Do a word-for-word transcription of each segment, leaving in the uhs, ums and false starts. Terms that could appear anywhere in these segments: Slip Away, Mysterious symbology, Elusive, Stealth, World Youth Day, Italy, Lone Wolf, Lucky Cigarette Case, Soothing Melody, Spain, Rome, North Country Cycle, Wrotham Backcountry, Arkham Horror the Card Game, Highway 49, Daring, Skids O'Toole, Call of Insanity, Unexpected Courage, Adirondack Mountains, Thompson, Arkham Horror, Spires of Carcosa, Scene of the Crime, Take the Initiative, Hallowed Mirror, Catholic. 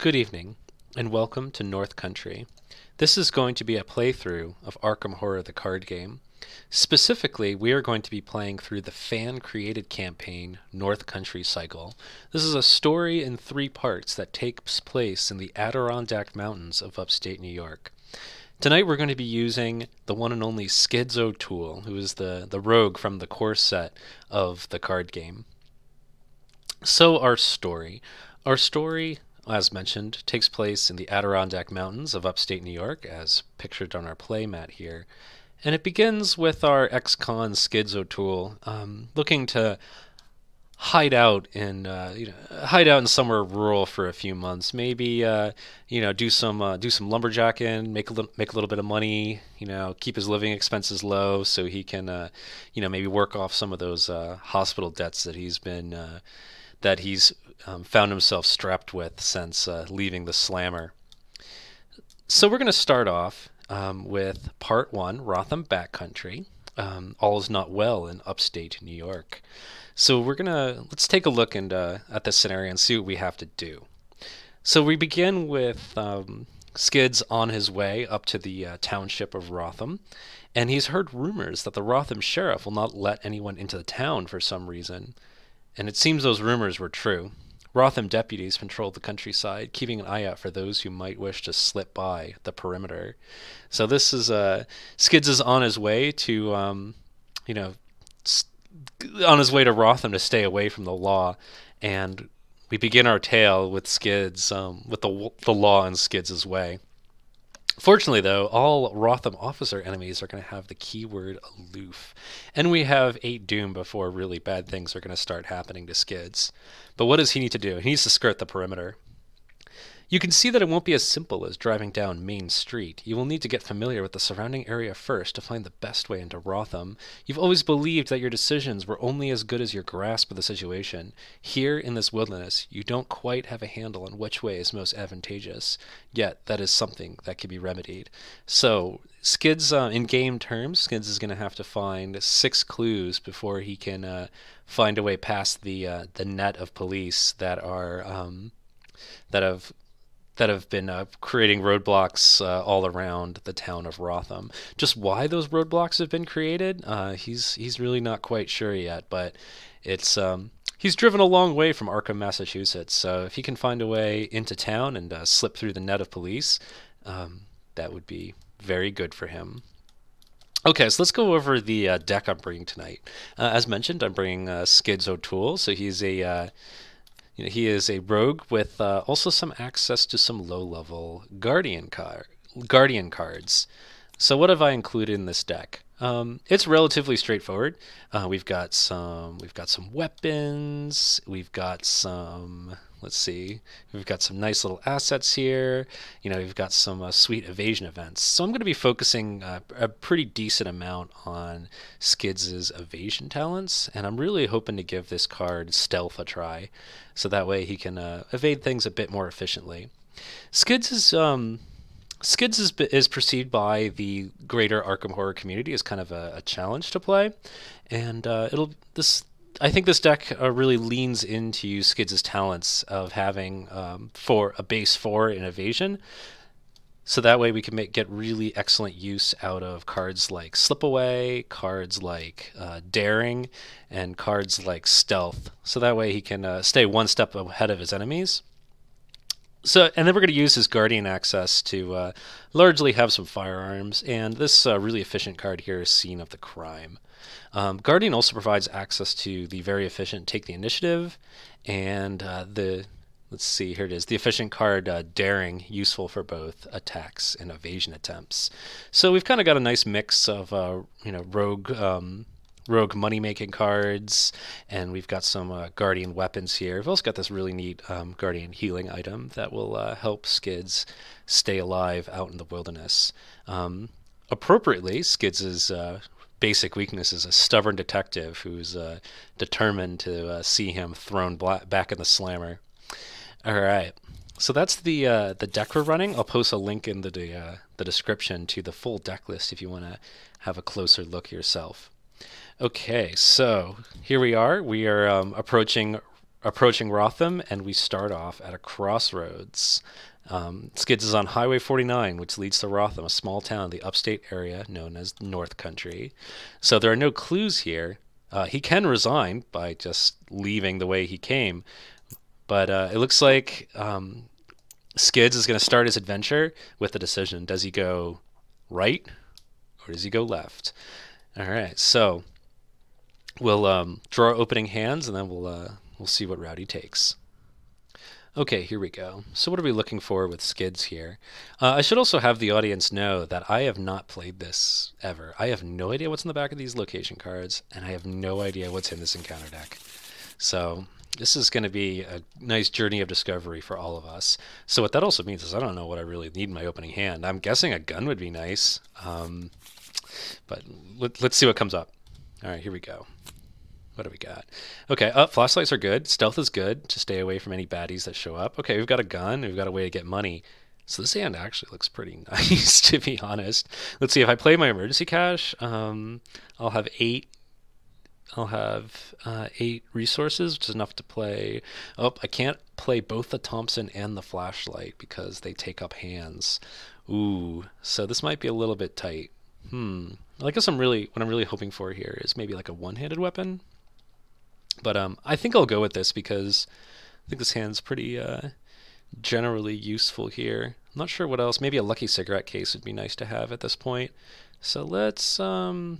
Good evening, and welcome to North Country. This is going to be a playthrough of Arkham Horror the Card Game. Specifically, we are going to be playing through the fan-created campaign, North Country Cycle. This is a story in three parts that takes place in the Adirondack Mountains of upstate New York. Tonight we're going to be using the one and only Skids O'Toole, who is the, the rogue from the core set of the card game. So our story. Our story, as mentioned, takes place in the Adirondack Mountains of upstate New York, as pictured on our play mat here. And it begins with our ex-con Skids O'Toole um, looking to hide out in uh, you know, hide out in somewhere rural for a few months. Maybe uh, you know do some uh, do some lumberjacking, make a little make a little bit of money. You know, keep his living expenses low so he can uh, you know maybe work off some of those uh, hospital debts that he's been uh, that he's um, found himself strapped with since uh, leaving the slammer. So we're going to start off. Um, with part one, Wrotham Backcountry. Um, all is not well in upstate New York. So we're gonna let's take a look and uh, at this scenario and see what we have to do. So we begin with um, Skids on his way up to the uh, township of Wrotham, and he's heard rumors that the Wrotham sheriff will not let anyone into the town for some reason. And it seems those rumors were true. Wrotham deputies patrolled the countryside, keeping an eye out for those who might wish to slip by the perimeter. So this is uh, Skids is on his way to, um, you know, on his way to Wrotham to stay away from the law, and we begin our tale with Skids, um, with the the law in Skids' way. Fortunately, though, all Wrotham officer enemies are going to have the keyword aloof, and we have eight doom before really bad things are going to start happening to Skids. But what does he need to do? He needs to skirt the perimeter. You can see that it won't be as simple as driving down Main Street. You will need to get familiar with the surrounding area first to find the best way into Wrotham. You've always believed that your decisions were only as good as your grasp of the situation. Here in this wilderness, you don't quite have a handle on which way is most advantageous. Yet, that is something that can be remedied. So, Skids, uh, in game terms, Skids is going to have to find six clues before he can uh, find a way past the uh, the net of police that are um, that have. that have been uh, creating roadblocks uh, all around the town of Wrotham. Just why those roadblocks have been created, uh, he's he's really not quite sure yet, but it's um, he's driven a long way from Arkham, Massachusetts, so if he can find a way into town and uh, slip through the net of police, um, that would be very good for him. Okay, so let's go over the uh, deck I'm bringing tonight. Uh, as mentioned, I'm bringing uh, Skids O'Toole, so he's a... Uh, You know, he is a rogue with uh, also some access to some low-level guardian car guardian cards. So what have I included in this deck? Um, it's relatively straightforward. Uh, we've got some we've got some weapons. We've got some let's see. We've got some nice little assets here. You know, we've got some uh, sweet evasion events. So I'm going to be focusing uh, a pretty decent amount on Skids' evasion talents, and I'm really hoping to give this card Stealth a try, so that way he can uh, evade things a bit more efficiently. Skids is um. Skids is, is perceived by the greater Arkham Horror community as kind of a, a challenge to play, and uh, it'll this. I think this deck uh, really leans into Skids' talents of having um, for a base four in evasion, so that way we can make get really excellent use out of cards like Slip Away, cards like uh, Daring, and cards like Stealth. So that way he can uh, stay one step ahead of his enemies. So, and then we're going to use his Guardian access to uh, largely have some firearms, and this uh, really efficient card here is Scene of the Crime. Um, Guardian also provides access to the very efficient Take the Initiative, and uh, the, let's see, here it is, the efficient card uh, Daring, useful for both attacks and evasion attempts. So we've kind of got a nice mix of, uh, you know, rogue... Um, rogue money-making cards, and we've got some uh, Guardian weapons here. We've also got this really neat um, Guardian healing item that will uh, help Skids stay alive out in the wilderness. Um, appropriately, Skids' uh, basic weakness is a stubborn detective who's uh, determined to uh, see him thrown back in the slammer. All right. So that's the uh, the deck we're running. I'll post a link in the, de uh, the description to the full deck list if you want to have a closer look yourself. Okay, so here we are. We are um, approaching approaching Wrotham, and we start off at a crossroads. Um, Skids is on Highway forty-nine, which leads to Wrotham, a small town in the upstate area known as North Country. So there are no clues here. Uh, he can resign by just leaving the way he came, but uh, it looks like um, Skids is going to start his adventure with a decision. Does he go right or does he go left? All right, so we'll um, draw opening hands, and then we'll uh, we'll see what route he takes. Okay, here we go. So what are we looking for with Skids here? Uh, I should also have the audience know that I have not played this ever. I have no idea what's in the back of these location cards, and I have no idea what's in this encounter deck. So this is going to be a nice journey of discovery for all of us. So what that also means is I don't know what I really need in my opening hand. I'm guessing a gun would be nice, um, but let, let's see what comes up. All right, here we go. What do we got? Okay, uh, flashlights are good. Stealth is good to stay away from any baddies that show up. Okay, we've got a gun. We've got a way to get money. So this hand actually looks pretty nice, to be honest. Let's see. If I play my emergency cash, um, I'll have eight. I'll have uh, eight resources, which is enough to play. Oh, I can't play both the Thompson and the flashlight because they take up hands. Ooh, so this might be a little bit tight. Hmm. I guess I'm really what I'm really hoping for here is maybe like a one-handed weapon. But um, I think I'll go with this because I think this hand's pretty uh, generally useful here. I'm not sure what else. Maybe a lucky cigarette case would be nice to have at this point. So let's... Um,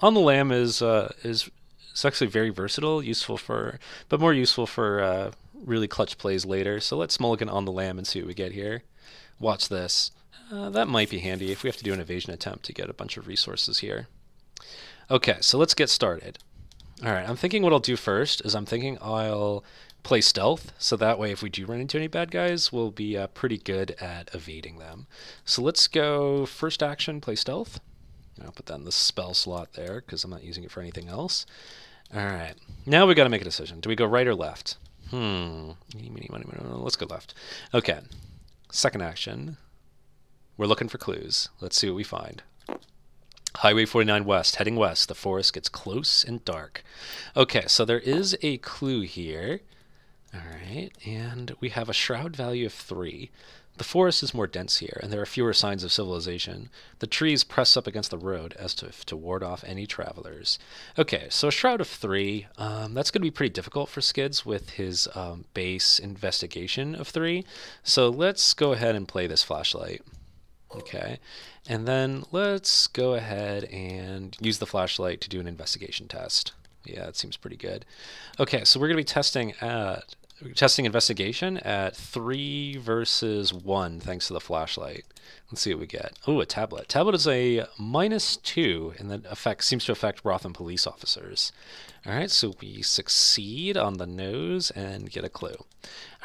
on the Lamb is, uh, is it's actually very versatile, useful for... but more useful for uh, really clutch plays later. So let's mulligan on the Lamb and see what we get here. Watch this. Uh, that might be handy if we have to do an evasion attempt to get a bunch of resources here. Okay, so let's get started. All right, I'm thinking what I'll do first is I'm thinking I'll play stealth, so that way if we do run into any bad guys, we'll be uh, pretty good at evading them. So let's go first action, play stealth. I'll put that in the spell slot there because I'm not using it for anything else. All right, now we've got to make a decision. Do we go right or left? Hmm, let's go left. Okay, second action. We're looking for clues. Let's see what we find. Highway forty-nine west, heading west. The forest gets close and dark. Okay, so there is a clue here. All right, and we have a shroud value of three. The forest is more dense here, and there are fewer signs of civilization. The trees press up against the road as to, to ward off any travelers. Okay, so a shroud of three. Um, that's going to be pretty difficult for Skids with his um, base investigation of three. So let's go ahead and play this flashlight. Okay, and then let's go ahead and use the flashlight to do an investigation test. Yeah, that seems pretty good. Okay, so we're going to be testing at testing investigation at three versus one, thanks to the flashlight. Let's see what we get. Oh, a tablet. Tablet is a minus two, and that affects seems to affect Wrotham police officers. All right, so we succeed on the nose and get a clue.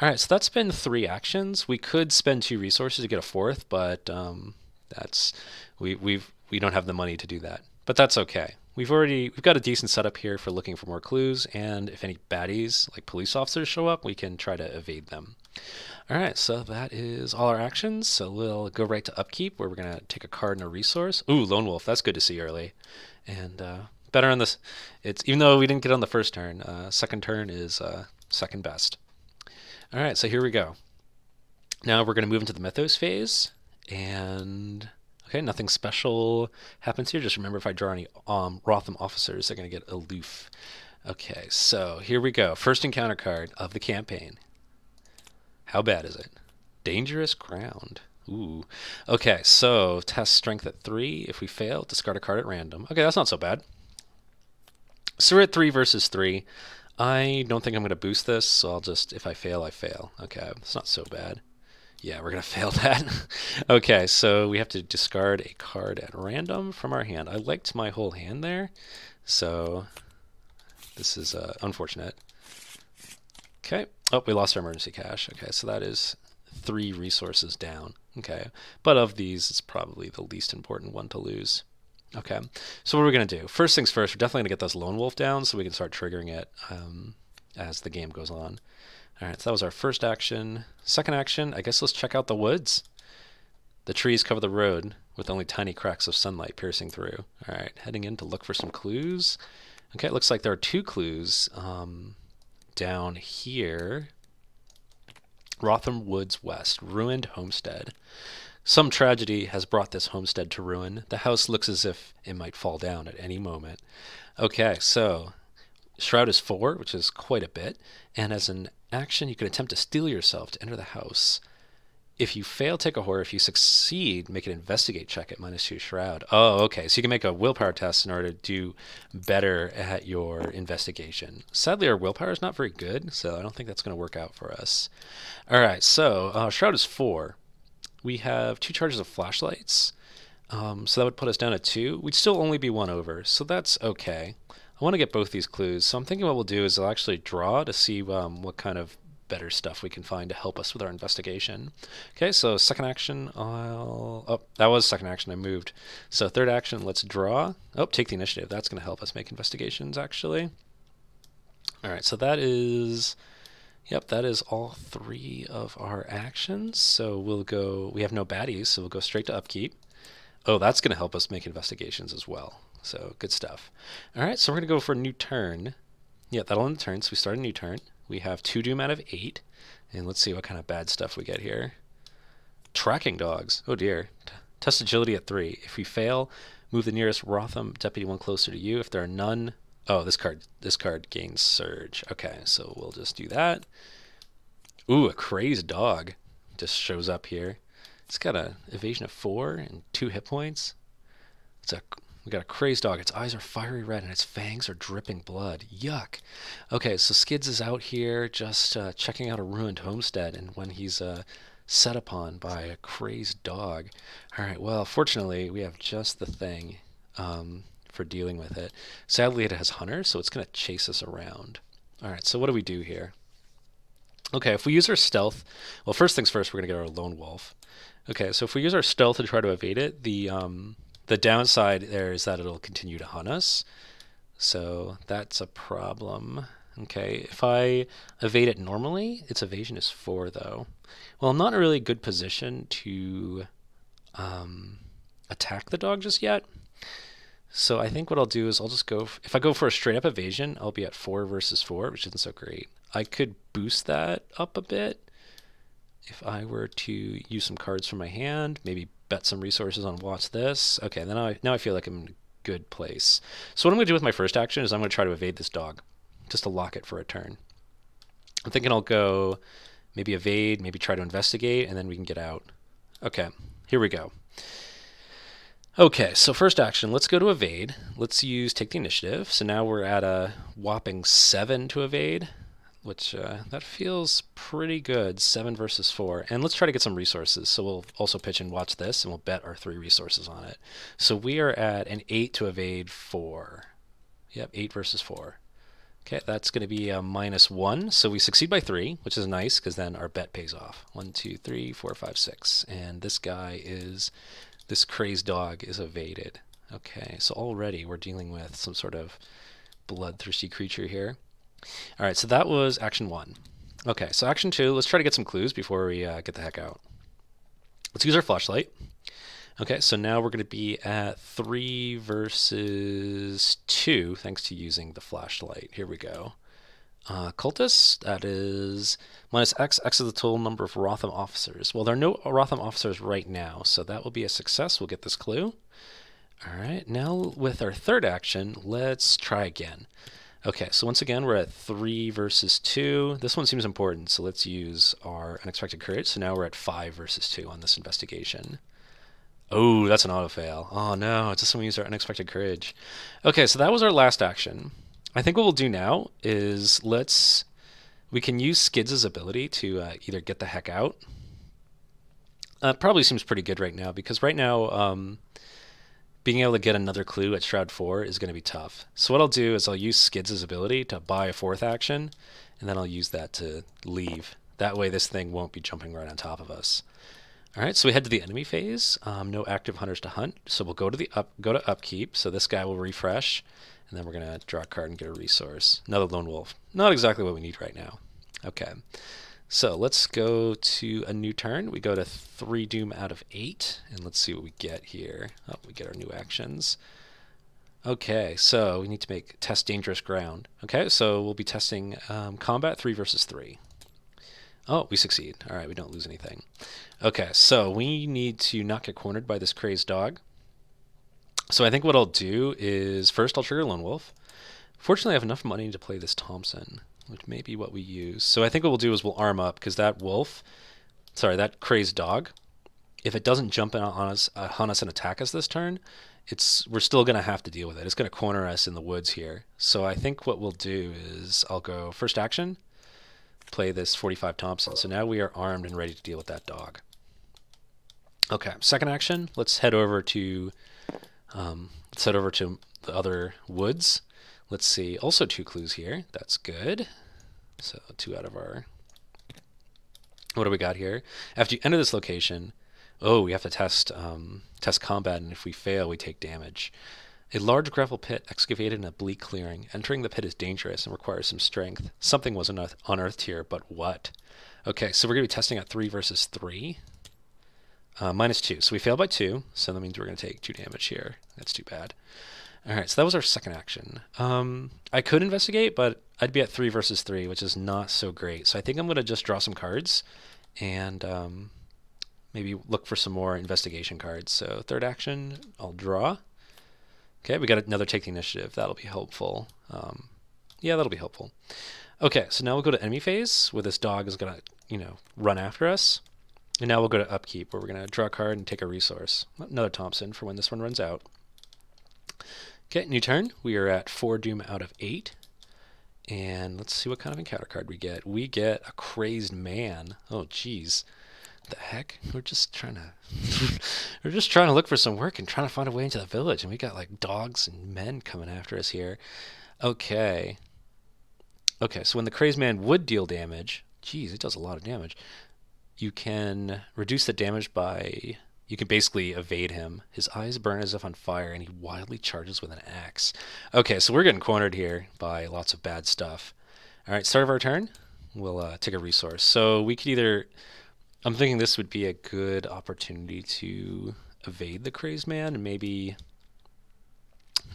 All right, so that's been three actions. We could spend two resources to get a fourth, but um, that's we we've we don't have the money to do that. But that's okay. We've already we've got a decent setup here for looking for more clues, and if any baddies like police officers show up, we can try to evade them. All right, so that is all our actions. So we'll go right to upkeep, where we're gonna take a card and a resource. Ooh, Lone Wolf. That's good to see early, and. Uh, Better on this, it's even though we didn't get on the first turn, uh, second turn is uh, second best. All right, so here we go. Now we're going to move into the Mythos phase, and okay, nothing special happens here. Just remember, if I draw any um, Wrotham officers, they're going to get aloof. Okay, so here we go. First encounter card of the campaign. How bad is it? Dangerous ground. Ooh. Okay, so test strength at three. If we fail, discard a card at random. Okay, that's not so bad. So we're at three versus three. I don't think I'm going to boost this, so I'll just, if I fail, I fail. Okay, it's not so bad. Yeah, we're going to fail that. Okay, so we have to discard a card at random from our hand. I liked my whole hand there, so this is uh, unfortunate. Okay. Oh, we lost our emergency cash. Okay, so that is three resources down. Okay, but of these, it's probably the least important one to lose. Okay, so what are we going to do? First things first, we're definitely going to get this Lone Wolf down so we can start triggering it um, as the game goes on. All right, so that was our first action. Second action, I guess let's check out the woods. The trees cover the road with only tiny cracks of sunlight piercing through. All right, heading in to look for some clues. Okay, it looks like there are two clues um, down here. Wrotham Woods West, ruined homestead. Some tragedy has brought this homestead to ruin. The house looks as if it might fall down at any moment. Okay, so Shroud is four, which is quite a bit, and as an action, you can attempt to steel yourself to enter the house. If you fail, take a horror. If you succeed, make an investigate check at minus two Shroud. Oh, okay, so you can make a willpower test in order to do better at your investigation. Sadly, our willpower is not very good, so I don't think that's going to work out for us. All right, so uh, Shroud is four. We have two charges of flashlights, um, so that would put us down to two. We'd still only be one over, so that's okay. I want to get both these clues, so I'm thinking what we'll do is I'll actually draw to see um, what kind of better stuff we can find to help us with our investigation. Okay, so second action, I'll... Oh, that was second action, I moved. So third action, let's draw. Oh, take the initiative. That's going to help us make investigations, actually. All right, so that is... Yep, that is all three of our actions. So we'll go... We have no baddies, so we'll go straight to upkeep. Oh, that's going to help us make investigations as well. So, good stuff. All right, so we're going to go for a new turn. Yeah, that'll end the turn, so we start a new turn. We have two doom out of eight. And let's see what kind of bad stuff we get here. Tracking dogs. Oh, dear. Test agility at three. If we fail, move the nearest Wrotham deputy one closer to you. If there are none... Oh, this card this card gains surge. Okay, so we'll just do that. Ooh, a crazed dog just shows up here. It's got a evasion of four and two hit points. It's a... We got a crazed dog. Its eyes are fiery red and its fangs are dripping blood. Yuck. Okay, so Skids is out here just uh, checking out a ruined homestead, and when he's uh, set upon by a crazed dog. All right, well, fortunately, we have just the thing um, for dealing with it. Sadly, it has Hunter, so it's going to chase us around. All right, so what do we do here? Okay, if we use our stealth... Well, first things first, we're going to get our Lone Wolf. Okay, so if we use our stealth to try to evade it, the... Um, The downside there is that it'll continue to hunt us, so that's a problem. Okay, if I evade it normally, its evasion is four, though. Well, I'm not in a really good position to um, attack the dog just yet, so I think what I'll do is I'll just go... If I go for a straight-up evasion, I'll be at four versus four, which isn't so great. I could boost that up a bit if I were to use some cards from my hand, maybe bet some resources on watch this. Okay, then I, now I feel like I'm in a good place. So what I'm going to do with my first action is I'm going to try to evade this dog, just to lock it for a turn. I'm thinking I'll go maybe evade, maybe try to investigate, and then we can get out. Okay, here we go. Okay, so first action, let's go to evade. Let's use take the initiative. So now we're at a whopping seven to evade, which uh, that feels pretty good, seven versus four. And let's try to get some resources. So we'll also pitch and watch this, and we'll bet our three resources on it. So we are at an eight to evade four. Yep, eight versus four. Okay, that's going to be a minus one. So we succeed by three, which is nice, because then our bet pays off. One, two, three, four, five, six. And this guy is, this crazed dog is evaded. Okay, so already we're dealing with some sort of bloodthirsty creature here. All right, so that was action one. Okay, so action two, let's try to get some clues before we uh, get the heck out. Let's use our flashlight. Okay, so now we're going to be at three versus two, thanks to using the flashlight. Here we go. Uh, cultists, that is minus X. X is the total number of Wrotham officers. Well, there are no Wrotham officers right now, so that will be a success. We'll get this clue. All right, now with our third action, let's try again. Okay, so once again, we're at three versus two. This one seems important, so let's use our Unexpected Courage. So now we're at five versus two on this investigation. Oh, that's an auto-fail. Oh, no, it doesn't use our Unexpected Courage. Okay, so that was our last action. I think what we'll do now is let's... We can use Skids' ability to uh, either get the heck out. Uh, probably seems pretty good right now, because right now... Um, Being able to get another clue at Shroud four is going to be tough. So what I'll do is I'll use Skids' ability to buy a fourth action, and then I'll use that to leave. That way this thing won't be jumping right on top of us. All right, so we head to the enemy phase. Um, no active hunters to hunt, so we'll go to the up, go to upkeep. So this guy will refresh, and then we're going to draw a card and get a resource. Another Lone Wolf. Not exactly what we need right now. Okay, so let's go to a new turn. We go to three doom out of eight, and let's see what we get here. Oh, we get our new actions. Okay, so we need to make test dangerous ground. Okay, so we'll be testing um, combat three versus three. Oh, we succeed. All right, we don't lose anything. Okay, so we need to not get cornered by this crazed dog. So I think what I'll do is first I'll trigger Lone Wolf. Fortunately, I have enough money to play this Thompson, which may be what we use. So I think what we'll do is we'll arm up, because that wolf, sorry, that crazed dog, if it doesn't jump in on us, uh, on us and attack us this turn, it's we're still going to have to deal with it. It's going to corner us in the woods here. So I think what we'll do is I'll go first action, play this forty-five Thompson. So now we are armed and ready to deal with that dog. Okay, second action, let's head over to um, let's head over to the other woods. Let's see, also two clues here. That's good. So two out of our... What do we got here? After you enter this location, oh, we have to test um, test combat, and if we fail, we take damage. A large gravel pit excavated in a bleak clearing. Entering the pit is dangerous and requires some strength. Something was unearthed here, but what? Okay, so we're going to be testing at three versus three. Uh, minus two. So we fail by two, so that means we're going to take two damage here. That's too bad. All right, so that was our second action. Um, I could investigate, but I'd be at three versus three, which is not so great. So I think I'm going to just draw some cards and um, maybe look for some more investigation cards. So third action, I'll draw. Okay, we got another Take the Initiative. That'll be helpful. Um, yeah, that'll be helpful. Okay, so now we'll go to enemy phase, where this dog is going to, you know, run after us. And now we'll go to upkeep, where we're going to draw a card and take a resource. Another Thompson for when this one runs out. Okay, new turn. We are at four doom out of eight. And let's see what kind of encounter card we get. We get a crazed man. Oh, jeez. The heck? We're just trying to... We're just trying to look for some work and trying to find a way into the village. And we got, like, dogs and men coming after us here. Okay. Okay, so when the crazed man would deal damage... Jeez, it does a lot of damage. You can reduce the damage by... You can basically evade him. His eyes burn as if on fire, and he wildly charges with an axe. Okay, so we're getting cornered here by lots of bad stuff. All right, start of our turn, we'll uh, take a resource. So we could either... I'm thinking this would be a good opportunity to evade the crazed man, and maybe,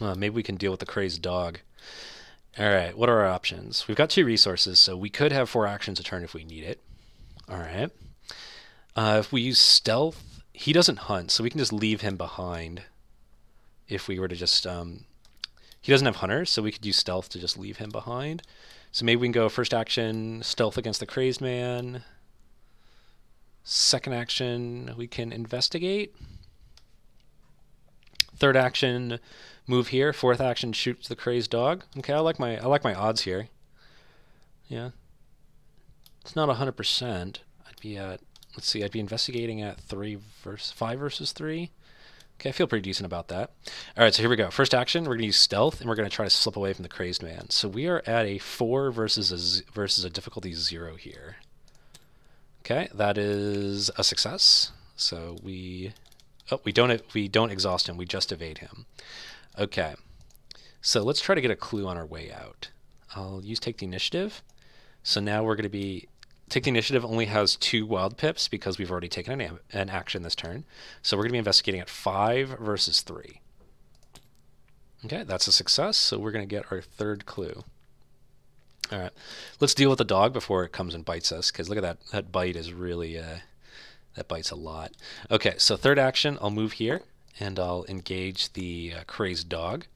uh, maybe we can deal with the crazed dog. All right, what are our options? We've got two resources, so we could have four actions a turn if we need it. All right. Uh, if we use stealth, he doesn't hunt, so we can just leave him behind if we were to just... Um, he doesn't have hunters, so we could use stealth to just leave him behind. So maybe we can go first action, stealth against the crazed man. Second action, we can investigate. Third action, move here. Fourth action, shoot the crazed dog. Okay, I like my I like my odds here. Yeah. It's not one hundred percent. I'd be at... Let's see, I'd be investigating at three versus five versus three. Okay, I feel pretty decent about that. All right, so here we go. First action, we're going to use stealth, and we're going to try to slip away from the crazed man. So we are at a four versus a, versus a difficulty zero here. Okay, that is a success. So we oh we don't we don't exhaust him. We just evade him. Okay, so let's try to get a clue on our way out. I'll use Take the Initiative. So now we're going to be... Take the Initiative only has two wild pips because we've already taken an, an action this turn. So we're going to be investigating at five versus three. Okay, that's a success, so we're going to get our third clue. All right, let's deal with the dog before it comes and bites us, because look at that. That bite is really, uh, that bites a lot. Okay, so third action, I'll move here, and I'll engage the uh, crazed dog.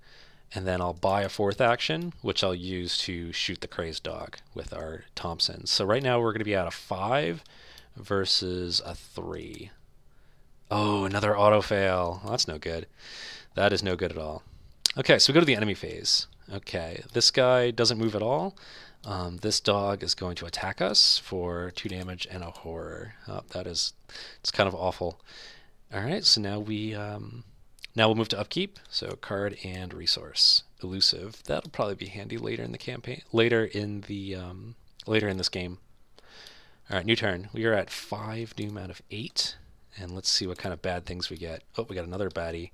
And then I'll buy a fourth action, which I'll use to shoot the crazed dog with our Thompson. So right now we're going to be at a five versus a three. Oh, another auto fail. Well, that's no good. That is no good at all. Okay, so we go to the enemy phase. Okay, this guy doesn't move at all. Um, this dog is going to attack us for two damage and a horror. Oh, that is, it's kind of awful. All right, so now we... Um, Now we'll move to upkeep, so card and resource. Elusive. That'll probably be handy later in the campaign, later in the um, later in this game. All right, new turn. We are at five doom out of eight, and let's see what kind of bad things we get. Oh, we got another baddie.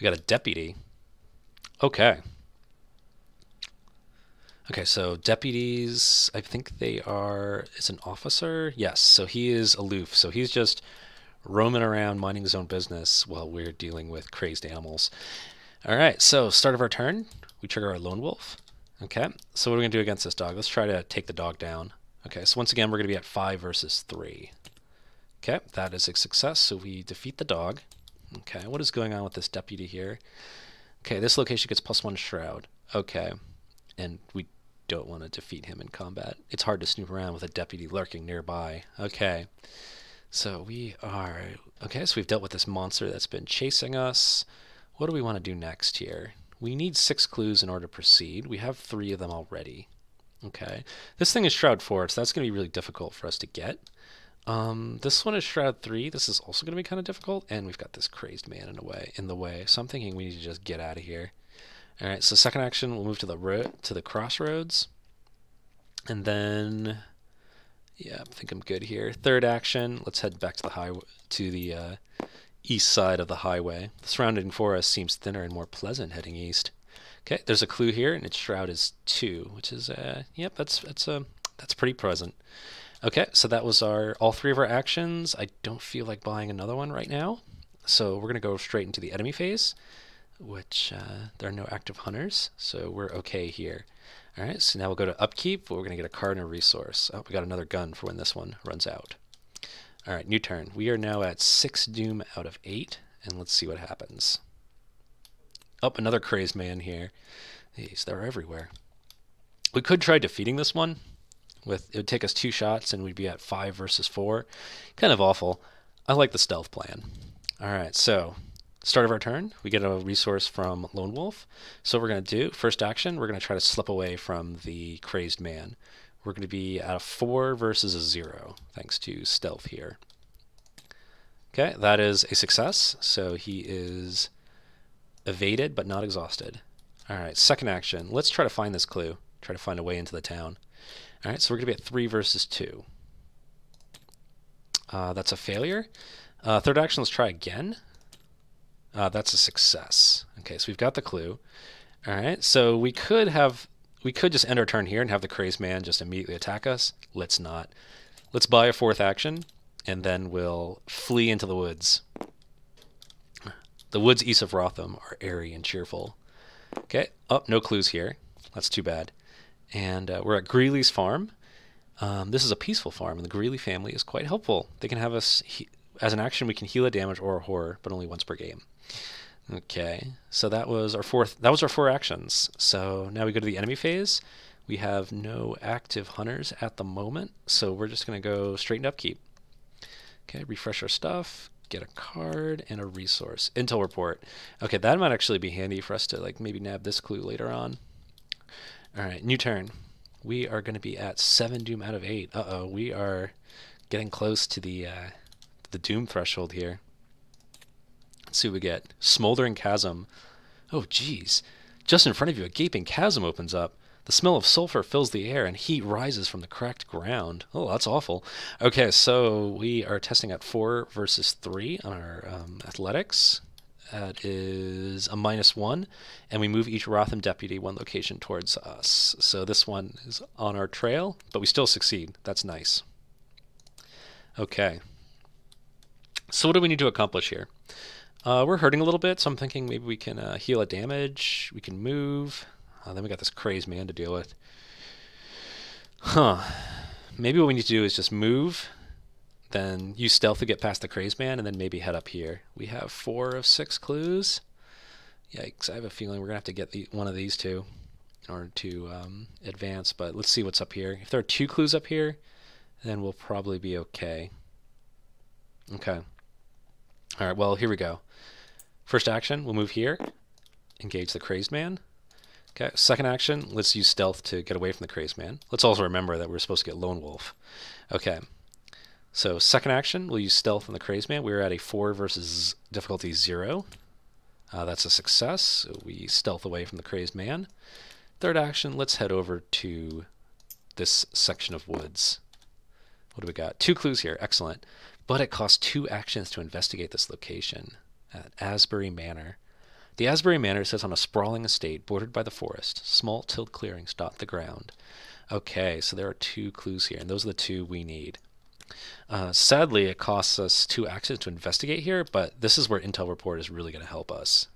We got a deputy. Okay. Okay, so deputies. I think they are. It's an officer. Yes. So he is aloof. So he's just roaming around, minding his own business while we're dealing with crazed animals. All right, so start of our turn, we trigger our Lone Wolf. Okay, so what are we gonna do against this dog? Let's try to take the dog down. Okay, so once again, we're gonna be at five versus three. Okay, that is a success, so we defeat the dog. Okay, what is going on with this deputy here? Okay, this location gets plus one shroud. Okay, and we don't want to defeat him in combat. It's hard to snoop around with a deputy lurking nearby. Okay, so we are... Okay, so we've dealt with this monster that's been chasing us. What do we want to do next here? We need six clues in order to proceed. We have three of them already. Okay, this thing is shroud four, so that's going to be really difficult for us to get. Um, this one is shroud three. This is also going to be kind of difficult, and we've got this crazed man in a way, in the way. So I'm thinking we need to just get out of here. All right. So second action, we'll move to the ro to the crossroads, and then yeah, I think I'm good here. Third action, let's head back to the highway to the uh, east side of the highway. The surrounding forest seems thinner and more pleasant heading east. Okay, there's a clue here, and its shroud is two, which is uh, yep, that's that's a uh, that's pretty present. Okay, so that was our all three of our actions. I don't feel like buying another one right now, so we're going to go straight into the enemy phase, which uh, there are no active hunters, so we're okay here. All right, so now we'll go to upkeep. We're going to get a card and a resource. Oh, we got another gun for when this one runs out. All right, new turn. We are now at six doom out of eight, and let's see what happens. Oh, another crazed man here. Jeez, they're everywhere. We could try defeating this one. With, it would take us two shots, and we'd be at five versus four. Kind of awful. I like the stealth plan. All right, so start of our turn, we get a resource from Lone Wolf. So what we're going to do, first action, we're going to try to slip away from the crazed man. We're going to be at a four versus a zero, thanks to stealth here. Okay, that is a success. So he is evaded, but not exhausted. All right, second action, let's try to find this clue. Try to find a way into the town. All right, so we're going to be at three versus two. Uh, that's a failure. Uh, third action, let's try again. Uh, that's a success. Okay, so we've got the clue. All right, so we could have, we could just end our turn here and have the crazed man just immediately attack us. Let's not. Let's buy a fourth action, and then we'll flee into the woods. The woods east of Wrotham are airy and cheerful. Okay, oh, no clues here. That's too bad. And uh, we're at Greeley's farm. Um, this is a peaceful farm, and the Greeley family is quite helpful. They can have us, he as an action, we can heal a damage or a horror, but only once per game. Okay, so that was our fourth, that was our four actions. So now we go to the enemy phase. We have no active hunters at the moment, so we're just gonna go straight into upkeep. Okay, refresh our stuff, get a card and a resource. Intel report. Okay, that might actually be handy for us to like maybe nab this clue later on. All right, new turn. We are going to be at seven doom out of eight. Uh-oh, we are getting close to the uh, the doom threshold here. Let's see what we get. Smoldering chasm. Oh, geez. Just in front of you, a gaping chasm opens up. The smell of sulfur fills the air, and heat rises from the cracked ground. Oh, that's awful. Okay, so we are testing at four versus three on our um, athletics. That is a minus one, and we move each Wrotham deputy one location towards us. So this one is on our trail, but we still succeed. That's nice. Okay. So what do we need to accomplish here? Uh, we're hurting a little bit, so I'm thinking maybe we can uh, heal a damage. We can move. Uh, then we got this crazed man to deal with. Huh. Maybe what we need to do is just move, then use stealth to get past the crazed man, and then maybe head up here. We have four of six clues. Yikes, I have a feeling we're going to have to get the, one of these two in order to um, advance, but let's see what's up here. If there are two clues up here, then we'll probably be okay. Okay. All right, well, here we go. First action, we'll move here, engage the crazed man. Okay, second action, let's use stealth to get away from the crazed man. Let's also remember that we're supposed to get Lone Wolf. Okay. So second action, we'll use stealth on the crazed man. We're at a four versus difficulty zero. Uh, that's a success. So we stealth away from the crazed man. Third action, let's head over to this section of woods. What do we got? Two clues here. Excellent. But it costs two actions to investigate this location at Asbury Manor. The Asbury Manor sits on a sprawling estate bordered by the forest. Small tilled clearings dot the ground. Okay, so there are two clues here, and those are the two we need. Uh, sadly, it costs us two actions to investigate here, but this is where Intel Report is really going to help us.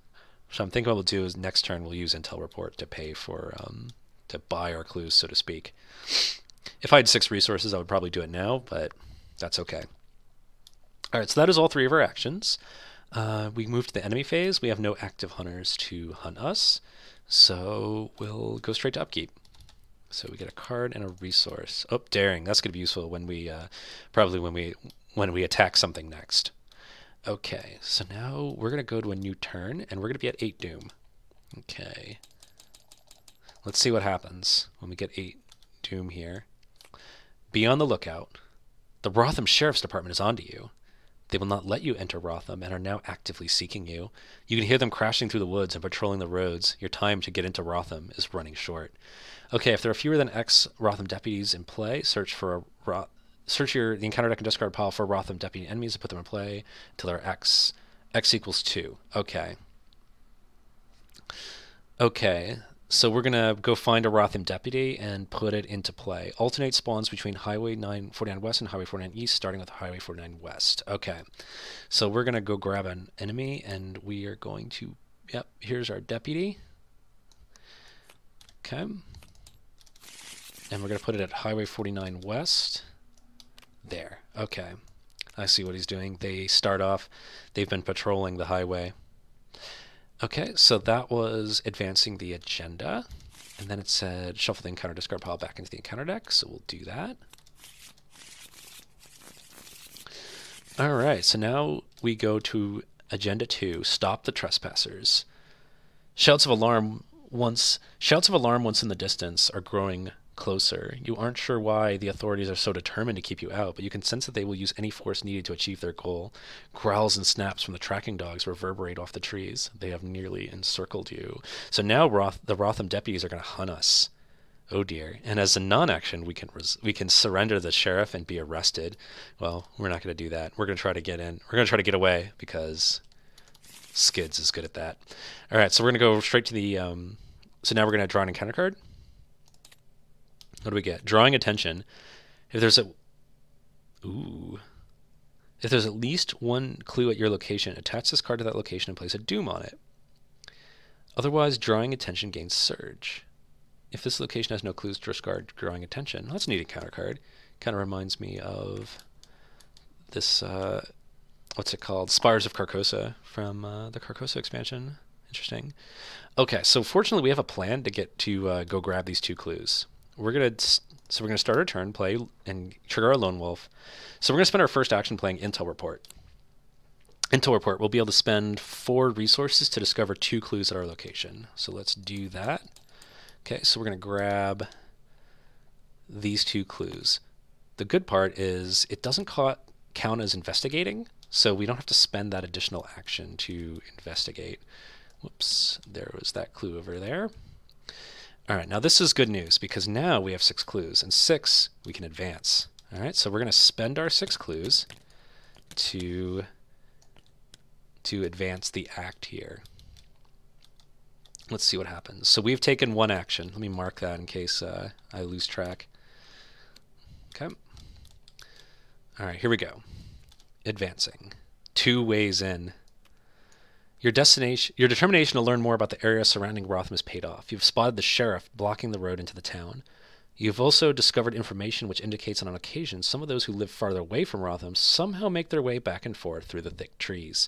So I'm thinking what we'll do is next turn we'll use Intel Report to pay for, um, to buy our clues, so to speak. If I had six resources, I would probably do it now, but that's okay. All right, so that is all three of our actions. Uh, we move to the enemy phase. We have no active hunters to hunt us, so we'll go straight to upkeep. So we get a card and a resource. Oh, daring. That's going to be useful when we, uh, probably when we when we attack something next. Okay, so now we're going to go to a new turn, and we're going to be at eight doom. Okay. Let's see what happens when we get eight doom here. Be on the lookout. The Wrotham Sheriff's Department is onto you. They will not let you enter Wrotham and are now actively seeking you. You can hear them crashing through the woods and patrolling the roads. Your time to get into Wrotham is running short. Okay, if there are fewer than X Wrotham deputies in play, search for a search your the encounter deck and discard pile for Wrotham deputy enemies and put them in play until there are X. X equals two. Okay. Okay. So we're going to go find a Wrotham deputy and put it into play. Alternate spawns between Highway forty-nine West and Highway forty-nine East, starting with Highway forty-nine West. Okay. So we're going to go grab an enemy, and we are going to... Yep, here's our deputy. Okay. And we're going to put it at Highway forty-nine West. There. Okay. I see what he's doing. They start off... They've been patrolling the highway. Okay, so that was advancing the agenda, and then it said shuffle the encounter discard pile back into the encounter deck, so we'll do that. All right, so now we go to agenda two, stop the trespassers. Shouts of alarm once shouts of alarm once in the distance are growing closer. You aren't sure why the authorities are so determined to keep you out, but you can sense that they will use any force needed to achieve their goal. Growls and snaps from the tracking dogs reverberate off the trees. They have nearly encircled you. So now Roth, the Wrotham deputies are going to hunt us. Oh dear. And as a non-action, we can res we can surrender the sheriff and be arrested. Well, we're not going to do that. We're going to try to get in. We're going to try to get away because Skids is good at that. All right, so we're going to go straight to the... Um, so now we're going to draw an encounter card. What do we get? Drawing attention. If there's a... Ooh. If there's at least one clue at your location, attach this card to that location and place a doom on it. Otherwise, drawing attention gains surge. If this location has no clues, discard drawing attention. Well, that's a neat encounter card. Kind of reminds me of this, uh, what's it called? Spires of Carcosa from uh, the Carcosa expansion. Interesting. Okay, so fortunately we have a plan to get to uh, go grab these two clues. We're gonna so we're gonna start our turn, play, and trigger our Lone Wolf. So we're gonna spend our first action playing Intel Report. Intel Report. We'll be able to spend four resources to discover two clues at our location. So let's do that. Okay, so we're gonna grab these two clues. The good part is it doesn't ca count as investigating, so we don't have to spend that additional action to investigate. Whoops, there was that clue over there. All right, now this is good news because now we have six clues, and six we can advance. All right, so we're going to spend our six clues to to advance the act here. Let's see what happens. So we've taken one action. Let me mark that in case uh, I lose track. Okay. All right, here we go. Advancing. Two ways in. Your destination, your determination to learn more about the area surrounding Wrotham has paid off. You've spotted the sheriff blocking the road into the town. You've also discovered information which indicates that on occasion some of those who live farther away from Wrotham somehow make their way back and forth through the thick trees.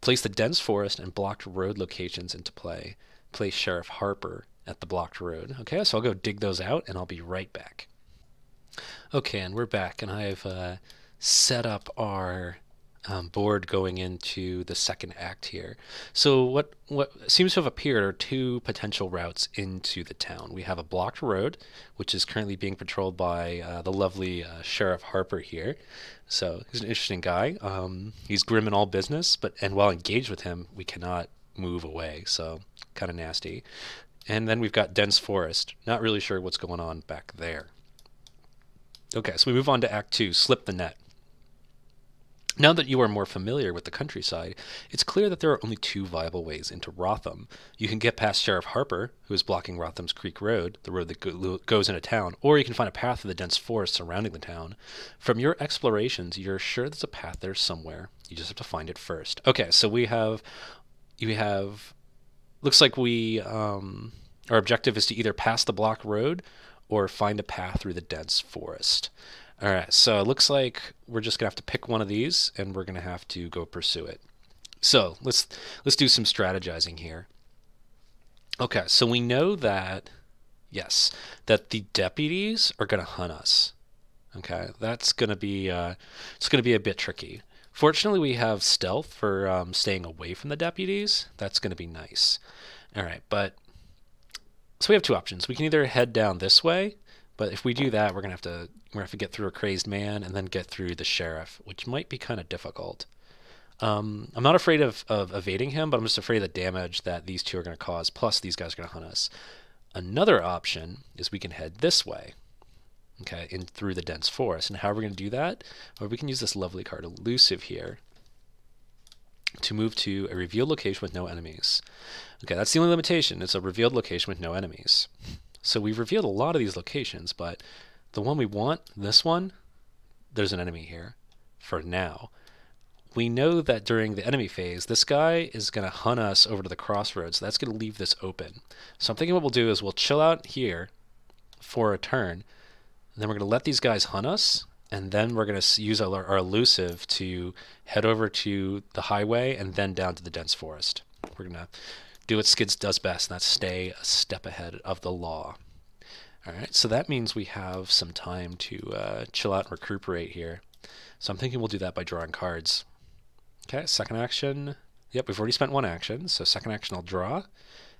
Place the dense forest and blocked road locations into play. Place Sheriff Harper at the blocked road. Okay, so I'll go dig those out and I'll be right back. Okay, and we're back, and I've uh, set up our... Um, board going into the second act here. So what what seems to have appeared are two potential routes into the town. We have a blocked road, which is currently being patrolled by uh, the lovely uh, Sheriff Harper here. So he's an interesting guy. Um, he's grim in all business, but and while engaged with him, we cannot move away. So kind of nasty. And then we've got dense forest. Not really sure what's going on back there. Okay, so we move on to Act Two. Slip the net. Now that you are more familiar with the countryside, it's clear that there are only two viable ways into Wrotham. You can get past Sheriff Harper, who is blocking Rotham's Creek Road, the road that go goes into town, or you can find a path through the dense forest surrounding the town. From your explorations, you're sure there's a path there somewhere. You just have to find it first. Okay, so we have, you have looks like we um, our objective is to either pass the block road or find a path through the dense forest. All right, so it looks like we're just gonna have to pick one of these, and we're gonna have to go pursue it. So let's let's do some strategizing here. Okay, so we know that yes, that the deputies are gonna hunt us. Okay, that's gonna be uh, it's gonna be a bit tricky. Fortunately, we have stealth for um, staying away from the deputies. That's gonna be nice. All right, but so we have two options. We can either head down this way. But if we do that, we're gonna have to we're gonna have to get through a crazed man and then get through the sheriff, which might be kind of difficult. Um, I'm not afraid of, of evading him, but I'm just afraid of the damage that these two are gonna cause. Plus, these guys are gonna hunt us. Another option is we can head this way, okay, in through the dense forest. And how are we gonna do that? Or we can use this lovely card, Elusive, here, to move to a revealed location with no enemies. Okay, that's the only limitation. It's a revealed location with no enemies. So we've revealed a lot of these locations, but the one we want, this one, there's an enemy here for now. We know that during the enemy phase, this guy is going to hunt us over to the crossroads. So that's going to leave this open. So I'm thinking what we'll do is we'll chill out here for a turn, and then we're going to let these guys hunt us, and then we're going to use our, our elusive to head over to the highway and then down to the dense forest. We're going to do what Skids does best, and that's stay a step ahead of the law. All right, so that means we have some time to uh, chill out and recuperate here. So I'm thinking we'll do that by drawing cards. Okay, second action. Yep, we've already spent one action, so second action I'll draw.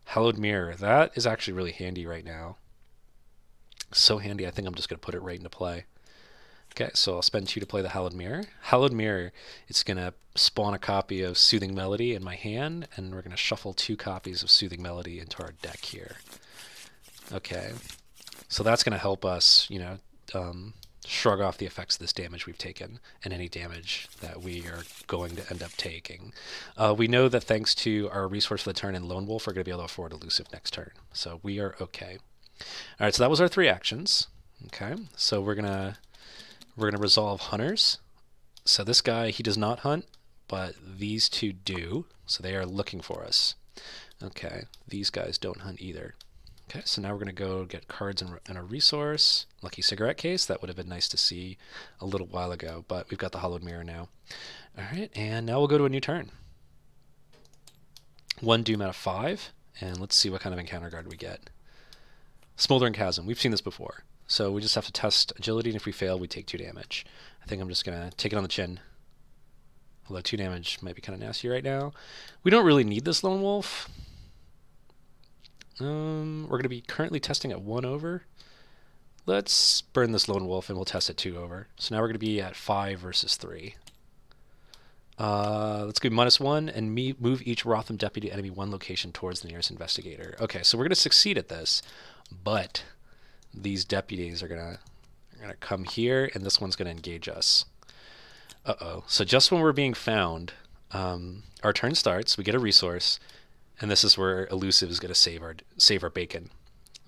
Hallowed Mirror. That is actually really handy right now. So handy, I think I'm just going to put it right into play. Okay, so I'll spend two to play the Hallowed Mirror. Hallowed Mirror, it's going to spawn a copy of Soothing Melody in my hand, and we're going to shuffle two copies of Soothing Melody into our deck here. Okay, so that's going to help us, you know, um, shrug off the effects of this damage we've taken and any damage that we are going to end up taking. Uh, we know that thanks to our resource for the turn and Lone Wolf, we're going to be able to afford Elusive next turn. So we are okay. All right, so that was our three actions. Okay, so we're going to... We're going to resolve hunters. So this guy, he does not hunt, but these two do. So they are looking for us. Okay, these guys don't hunt either. Okay, so now we're going to go get cards and, and a resource. Lucky Cigarette Case, that would have been nice to see a little while ago, but we've got the Hallowed Mirror now. All right, and now we'll go to a new turn. One doom out of five, and let's see what kind of encounter guard we get. Smoldering Chasm, we've seen this before. So we just have to test agility, and if we fail, we take two damage. I think I'm just going to take it on the chin. Although two damage might be kind of nasty right now. We don't really need this Lone Wolf. Um, we're going to be currently testing at one over. Let's burn this Lone Wolf, and we'll test at two over. So now we're going to be at five versus three. Uh, let's go minus one, and me move each Wrotham deputy enemy one location towards the nearest investigator. Okay, so we're going to succeed at this, but... These deputies are gonna are gonna come here, and this one's gonna engage us. Uh oh! So just when we're being found, um, our turn starts. We get a resource, and this is where elusive is gonna save our save our bacon.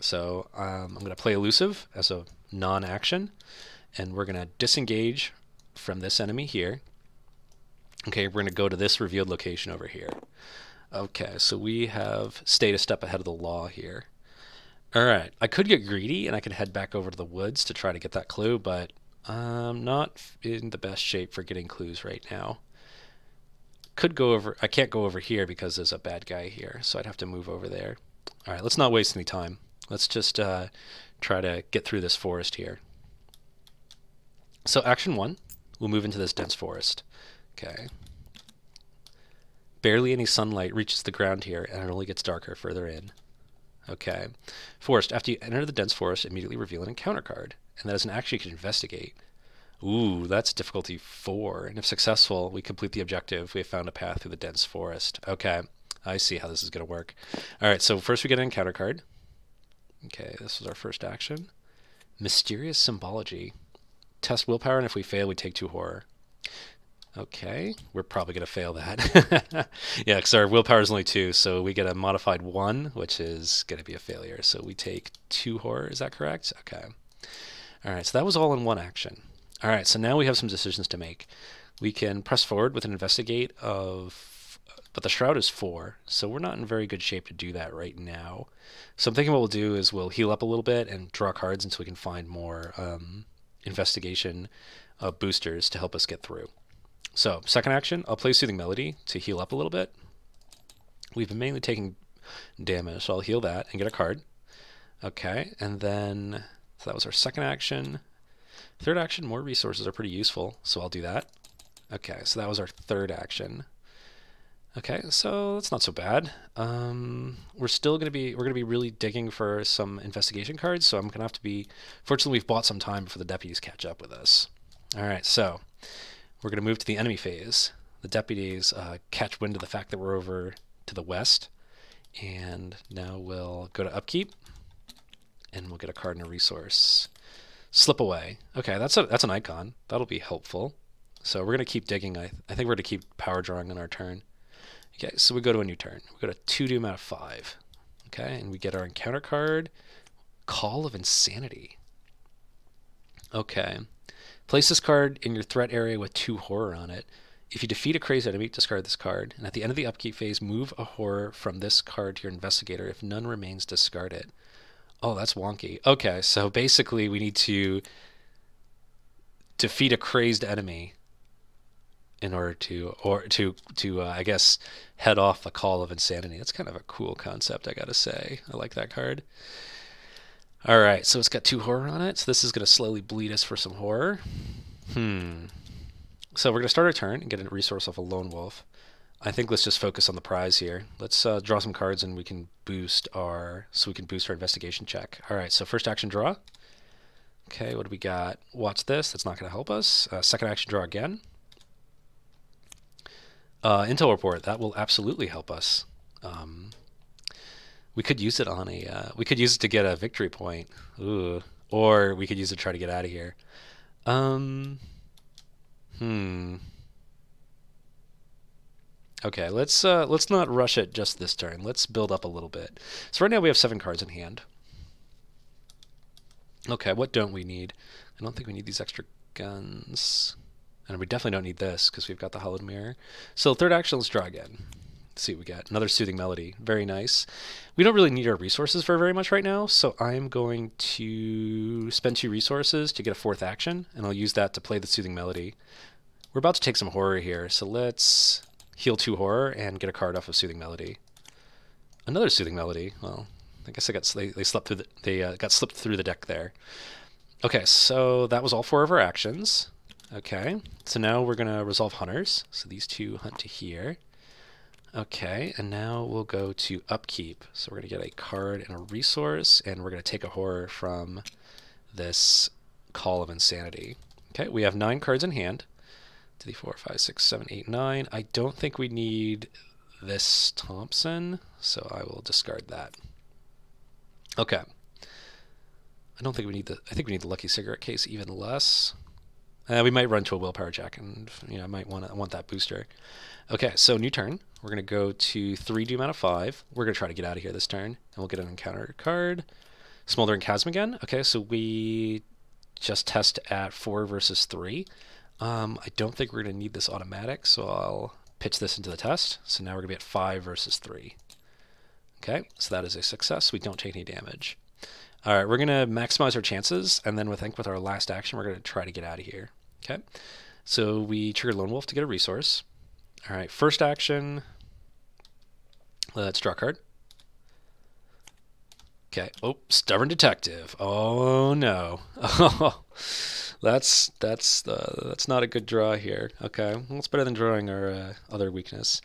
So um, I'm gonna play elusive as a non-action, and we're gonna disengage from this enemy here. Okay, we're gonna go to this revealed location over here. Okay, so we have stayed a step ahead of the law here. All right, I could get greedy, and I could head back over to the woods to try to get that clue, but I'm not in the best shape for getting clues right now. Could go over. I can't go over here because there's a bad guy here, so I'd have to move over there. All right, let's not waste any time. Let's just uh, try to get through this forest here. So action one, we'll move into this dense forest. Okay. Barely any sunlight reaches the ground here, and it only gets darker further in. Okay. Forest. After you enter the dense forest, immediately reveal an encounter card. And that is an action you can investigate. Ooh, that's difficulty four. And if successful, we complete the objective. We have found a path through the dense forest. Okay. I see how this is going to work. All right, so first we get an encounter card. Okay, this is our first action. Mysterious symbology. Test willpower, and if we fail, we take two horror. Okay, we're probably going to fail that. Yeah, because our willpower is only two, so we get a modified one, which is going to be a failure. So we take two horror, is that correct? Okay. All right, so that was all in one action. All right, so now we have some decisions to make. We can press forward with an investigate of But the Shroud is four, so we're not in very good shape to do that right now. So I'm thinking what we'll do is we'll heal up a little bit and draw cards until we can find more um, investigation uh, boosters to help us get through. So second action, I'll play Soothing Melody to heal up a little bit. We've been mainly taking damage, so I'll heal that and get a card. Okay, and then so that was our second action. Third action, more resources are pretty useful, so I'll do that. Okay, so that was our third action. Okay, so that's not so bad. Um, we're still gonna be we're gonna be really digging for some investigation cards, so I'm gonna have to be. Fortunately, we've bought some time before the deputies catch up with us. All right, so we're gonna move to the enemy phase. The deputies uh, catch wind of the fact that we're over to the west, and now we'll go to upkeep, and we'll get a card and a resource. Slip Away. Okay, that's a that's an icon. That'll be helpful. So we're gonna keep digging. I th I think we're gonna keep power drawing on our turn. Okay, so we go to a new turn. We go to two doom out of five. Okay, and we get our encounter card, Call of Insanity. Okay, place this card in your threat area with two horror on it. If you defeat a crazed enemy, discard this card. And at the end of the upkeep phase, move a horror from this card to your investigator. If none remains, discard it. Oh, that's wonky. Okay, so basically we need to defeat a crazed enemy in order to, or to, to uh, I guess, head off the Call of Insanity. That's kind of a cool concept, I gotta say. I like that card. All right, so it's got two horror on it, so this is gonna slowly bleed us for some horror. Hmm. So we're gonna start our turn and get a resource off a Lone Wolf. I think let's just focus on the prize here. Let's uh, draw some cards and we can boost our, so we can boost our investigation check. All right, so first action, draw. Okay, what do we got? Watch this, that's not gonna help us. Uh, second action, draw again. Uh, Intel Report, that will absolutely help us. Um, we could use it on a, uh, we could use it to get a victory point. Ooh. Or we could use it to try to get out of here. Um, hmm. Okay, let's, uh, let's not rush it just this turn. Let's build up a little bit. So right now we have seven cards in hand. Okay, what don't we need? I don't think we need these extra guns. And we definitely don't need this because we've got the Hallowed Mirror. So third action, let's draw again. Let's see what we got. Another Soothing Melody. Very nice. We don't really need our resources for very much right now, so I'm going to spend two resources to get a fourth action, and I'll use that to play the Soothing Melody. We're about to take some horror here, so let's heal two horror and get a card off of Soothing Melody. Another Soothing Melody. Well, I guess I got they they slept through the, they uh, got slipped through the deck there. Okay, so that was all four of our actions. Okay, so now we're going to resolve hunters. So these two hunt to here. Okay, and now we'll go to upkeep. So we're going to get a card and a resource, and we're going to take a horror from this Call of Insanity. Okay, we have nine cards in hand. Two, three, four, five, six, seven, eight, nine. I don't think we need this Thompson, so I will discard that. Okay. I don't think we need the, I think we need the Lucky Cigarette Case even less. Uh, we might run to a willpower check, and you know I might want want that booster. Okay, so new turn. We're gonna go to three doom out of five. We're gonna try to get out of here this turn, and we'll get an encounter card. Smoldering Chasm again. Okay, so we just test at four versus three. Um, I don't think we're gonna need this automatic, so I'll pitch this into the test. So now we're gonna be at five versus three. Okay, so that is a success. We don't take any damage. All right, we're going to maximize our chances, and then I think with our last action, we're going to try to get out of here. Okay, so we trigger Lone Wolf to get a resource. All right, first action, let's draw a card. Okay, oh, Stubborn Detective. Oh, no. Oh, that's that's uh, that's not a good draw here. Okay, well, it's better than drawing our uh, other weakness.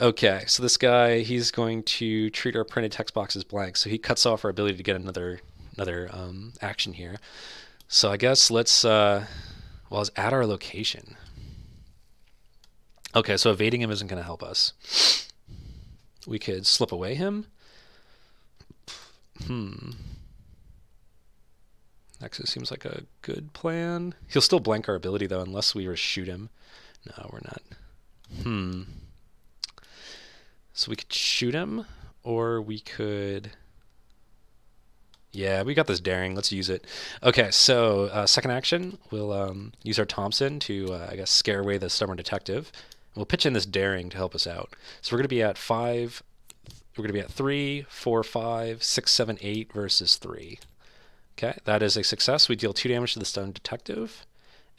Okay, so this guy, he's going to treat our printed text box as blank, so he cuts off our ability to get another another um, action here. So I guess let's, uh, well, let's add our location. Okay, so evading him isn't going to help us. We could slip away him. Hmm. Actually seems like a good plan. He'll still blank our ability, though, unless we reshoot him. No, we're not. Hmm. So we could shoot him, or we could... Yeah, we got this Daring. Let's use it. Okay, so uh, second action, we'll um, use our Thompson to, uh, I guess, scare away the Stubborn Detective. We'll pitch in this Daring to help us out. So we're going to be at five. We're going to be at three, four, five, six, seven, eight versus three. Okay, that is a success. We deal two damage to the stone detective,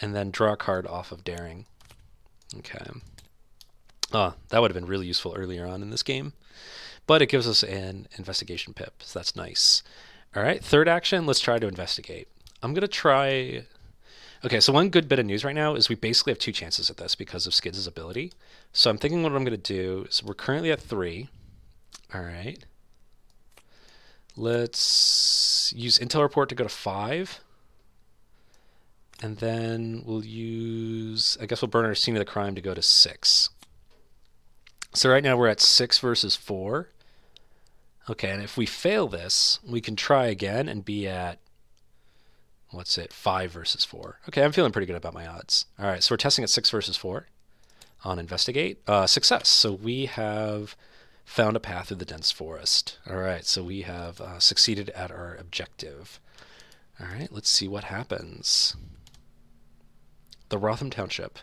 and then draw a card off of Daring. Okay. Ah, that would have been really useful earlier on in this game, but it gives us an investigation pip, so that's nice. All right, third action. Let's try to investigate. I'm going to try. Okay, so one good bit of news right now is we basically have two chances at this because of Skids' ability. So I'm thinking what I'm going to do is we're currently at three. All right. Let's use Intel Report to go to five. And then we'll use, I guess we'll burn our Scene of the Crime to go to six. So right now we're at six versus four. Okay, and if we fail this, we can try again and be at, what's it, five versus four. Okay, I'm feeling pretty good about my odds. All right, so we're testing at six versus four on Investigate. Uh, success. So we have found a path through the dense forest. All right, so we have uh, succeeded at our objective. All right, let's see what happens. The Wrotham Township.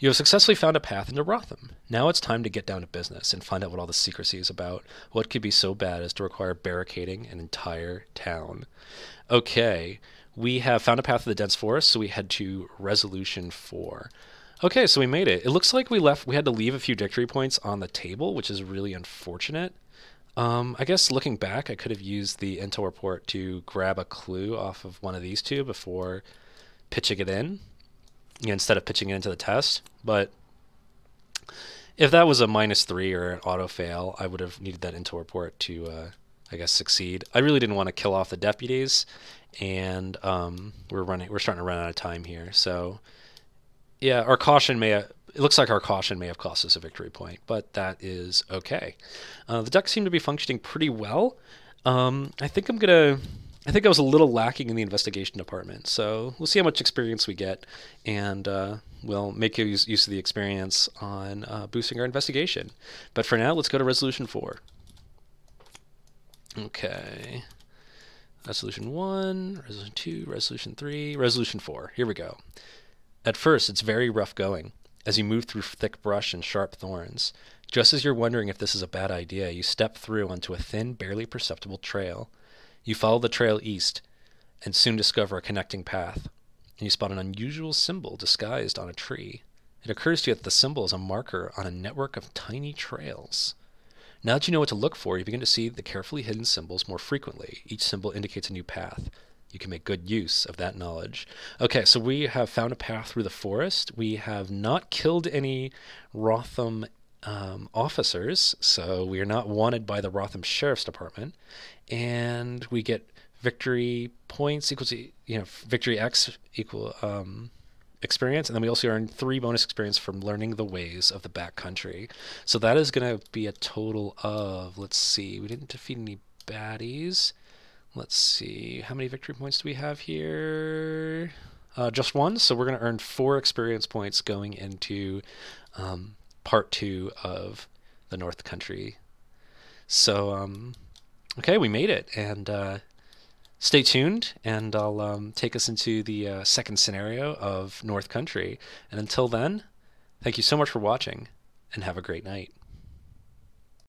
You have successfully found a path into Wrotham. Now it's time to get down to business and find out what all the secrecy is about. What could be so bad as to require barricading an entire town? Okay, we have found a path to the dense forest, so we head to Resolution four. Okay, so we made it. It looks like we left. We had to leave a few victory points on the table, which is really unfortunate. Um, I guess looking back, I could have used the Intel Report to grab a clue off of one of these two before pitching it in, instead of pitching it into the test. But if that was a minus three or an auto fail, I would have needed that Intel Report to, uh, I guess, succeed. I really didn't want to kill off the deputies, and um, we're running. We're starting to run out of time here. So, yeah, our caution may. Have, it looks like our caution may have cost us a victory point, but that is okay. Uh, the decks seem to be functioning pretty well. Um, I think I'm gonna. I think I was a little lacking in the investigation department, so we'll see how much experience we get, and uh, we'll make use, use of the experience on uh, boosting our investigation. But for now, let's go to Resolution four. Okay. Resolution one, Resolution two, Resolution three, Resolution four. Here we go. At first, it's very rough going, as you move through thick brush and sharp thorns. Just as you're wondering if this is a bad idea, you step through onto a thin, barely perceptible trail. You follow the trail east and soon discover a connecting path, and you spot an unusual symbol disguised on a tree. It occurs to you that the symbol is a marker on a network of tiny trails. Now that you know what to look for, you begin to see the carefully hidden symbols more frequently. Each symbol indicates a new path. You can make good use of that knowledge. Okay, so we have found a path through the forest. We have not killed any Wrotham Um, officers, so we are not wanted by the Wrotham Sheriff's Department, and we get victory points equals to, you know, victory X equal um, experience, and then we also earn three bonus experience from learning the ways of the backcountry. So that is going to be a total of, let's see, we didn't defeat any baddies. Let's see, how many victory points do we have here? Uh, just one, so we're going to earn four experience points going into um, part two of the North Country. So, um, okay, we made it, and uh, stay tuned, and I'll um, take us into the uh, second scenario of North Country. And until then, thank you so much for watching, and have a great night.